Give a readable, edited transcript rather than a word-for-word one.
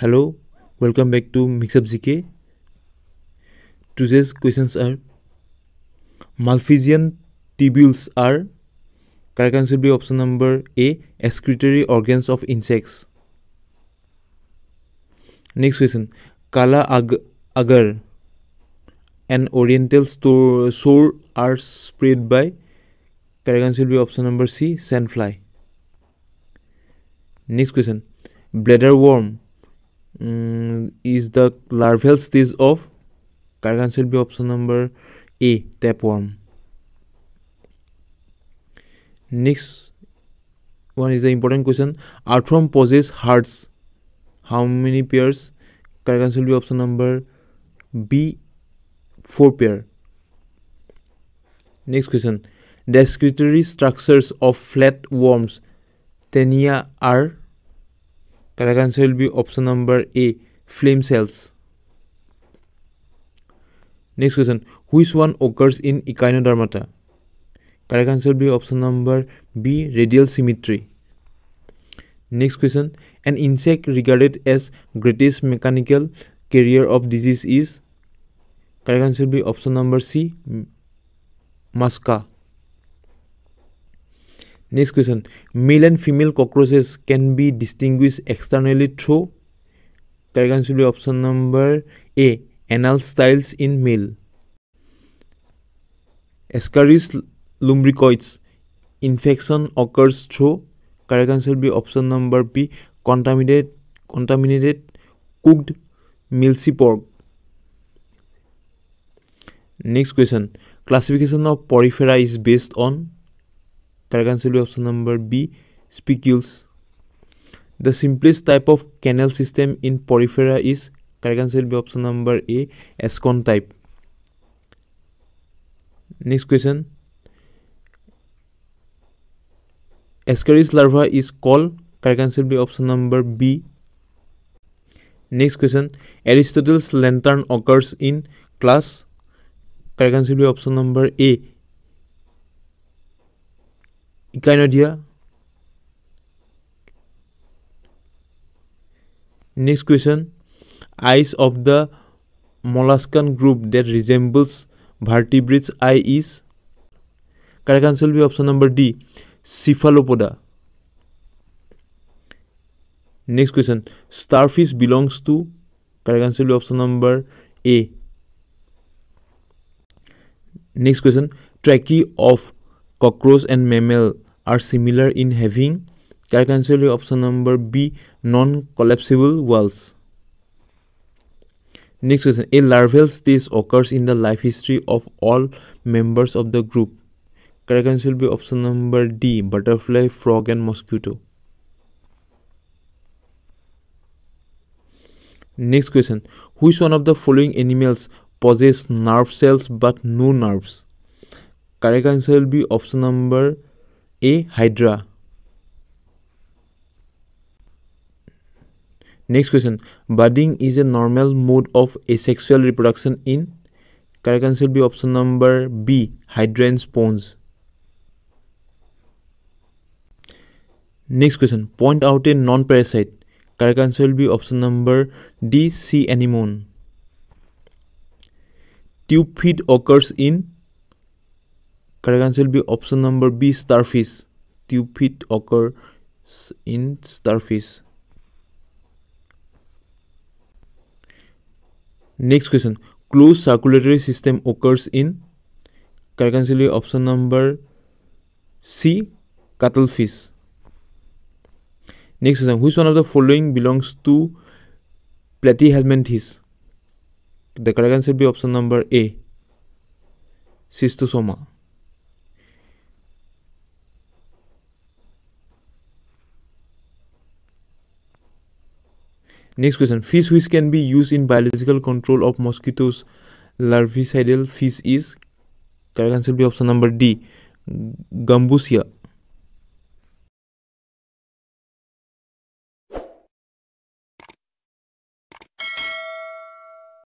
Hello, welcome back to MixedUp GK. Today's questions are: malpighian tubules are. Correct answer will be option number A, excretory organs of insects. Next question: kala agar and oriental sore are spread by. Correct answer will be option number C, sand fly. Next question: bladder worm is the larval stage of. Correct answer will be option number A, tapworm. Next one is the important question: earthworm possesses hearts. How many pairs? Correct answer will be option number B, 4 pair. Next question: the excretory structures of flat worms, tenia, are. Correct answer will be option number A, flame cells. Next question: which one occurs in Echinodermata? Correct answer will be option number B, radial symmetry. Next question: an insect regarded as greatest mechanical carrier of disease is. Correct answer will be option number C, musca. Next question: male and female cockroaches can be distinguished externally through. Correct answer will be option number A, anal styles in male. Ascaris lumbricoides infection occurs through. Correct answer will be option number B, contaminated cooked milky pork. Next question: classification of Porifera is based on. Correct answer will be option number B, spicules. The simplest type of canal system in Porifera is. Correct answer will be option number A, ascon type. Next question: Ascaris larva is called. Correct answer will be option number B. Next question: Aristotle's lantern occurs in class. Correct answer will be option number A, Echinodermata. Next question: eyes of the molluscan group that resembles vertebrates' eye is. Correct answer will be option number D, Cephalopoda. Next question: starfish belongs to. Correct answer will be option number A. Next question: tracheae of cockroach and mammal are similar in having. Correct answer will be option number B, non-collapsible walls. Next question: a larval stage occurs in the life history of all members of the group. Correct answer will be option number D, butterfly, frog and mosquito. Next question: which one of the following animals possesses nerve cells but no nerves? Correct answer will be option number A, hydra. Next question: budding is a normal mode of asexual reproduction in. Correct answer will be option number B, hydra and sponge. Next question: point out a non-parasite. Correct answer will be option number D, sea anemone. Tube feet occurs in. Correct answer will be option number B, starfish. Tube feet occurs in starfish. Next question: closed circulatory system occurs in. Correct answer will be option number C, cuttlefish. Next question: which one of the following belongs to Platyhelminthes? The correct answer will be option number A, cystosoma. Next question: fish which can be used in biological control of mosquitoes, larvicidal fish is. Correct answer will be option number D, gambusia.